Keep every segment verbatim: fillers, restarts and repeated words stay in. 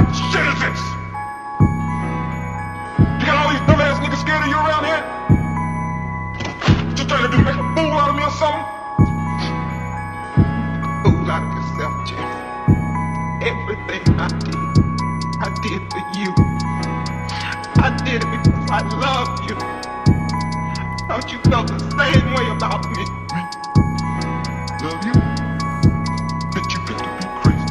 What shit is this? You got all these dumbass niggas scared of you around here? What you trying to do, make a fool out of me or something? Fool out of yourself, Jeff. Everything I did, I did for you. I did it because I loved you. I thought you felt the same way about me. Love you? Bitch, you got to be crazy.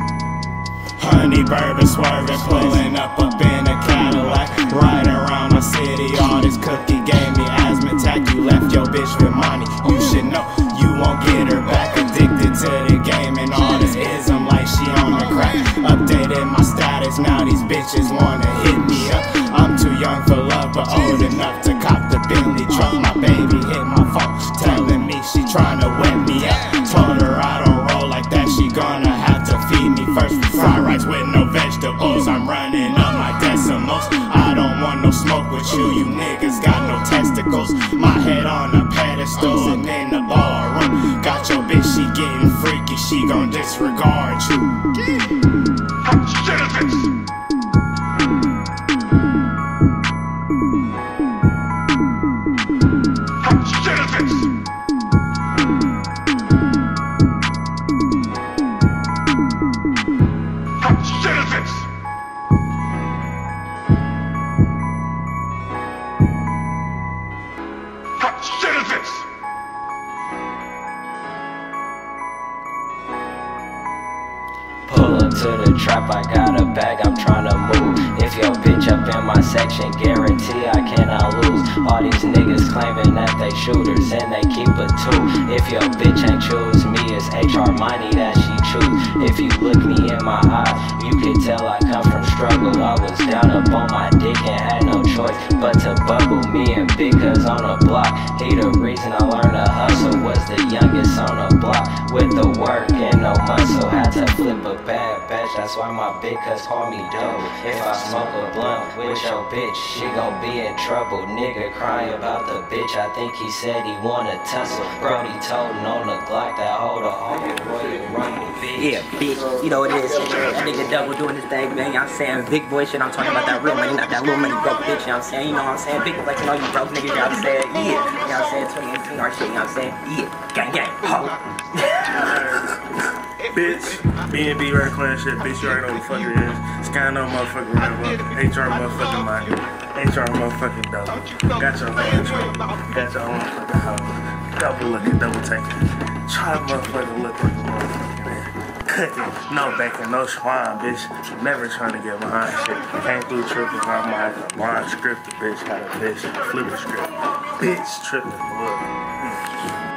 Honey, bourbon, swerving, pulling up up in a Cadillac. Riding around my city, all this cookie gave me asthma attack. You left your bitch with money, you should know you won't get her back. Addicted to the game and all this ism like she on the crack. Updated my status, now these bitches wanna hit me up. I'm too young for love, but old enough to cop the Bentley truck. My baby hit my phone, telling me she tryna wet me up. Told her I don't roll like that, she gonna have to feed me first. Fried rice with no vegetables, I'm running up my decimals. I don't want no smoke with you, you niggas got no testicles. My head on a pedestal, sitting in the ballroom. Got your bitch, she getting freaky, she gon' disregard you. How shit is this? To the trap, I got a bag, I'm tryna move. If your bitch up in my section, guarantee I cannot lose. All these niggas claiming that they shooters and they keep a two. If your bitch ain't choose me, it's H R Money that she choose. If you look me in my eyes, you can tell I come from struggle. I was down up on my dick and had no choice but to buckle. Me and Big Cuz on a block, he the reason I learned to hustle. Was the youngest on a block with the work and no muscle. Had to flip a bad bitch, that's why my big cuz call me dope. If I smoke a blunt with your bitch, she gon' be in trouble. Nigga crying about the bitch, I think he said he wanna tussle. Brody totin' on the Glock that hold a whole Royal Rumble, bitch. Yeah, bitch, you know it is. That nigga Double doing his thing, man, I'm saying big boy shit, I'm talking about that real money, not that little money broke bitch, you know what I'm saying? You know what I'm saying? Big like, you know you broke nigga, you know what I'm saying? Yeah, you know what I'm saying? twenty eighteen our shit, you know what I'm saying? Yeah, gang gang, ho. Bitch, B and B Raider Klan shit, bitch, you already know what the fuck it is. Sky no motherfucking Rambo, H R motherfucking Money, H R motherfucking Double. Got your own trouble, got your own fucking home. Double looking, double taking. Try motherfucking looking, motherfucking man. Cooking, no bacon, no swine, bitch. Never trying to get behind shit. Came through tripping on my line script, bitch, got a bitch, flip a script. Bitch, tripping, look.